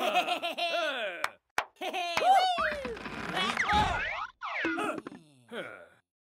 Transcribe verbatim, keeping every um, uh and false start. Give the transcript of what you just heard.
Ha ha ha!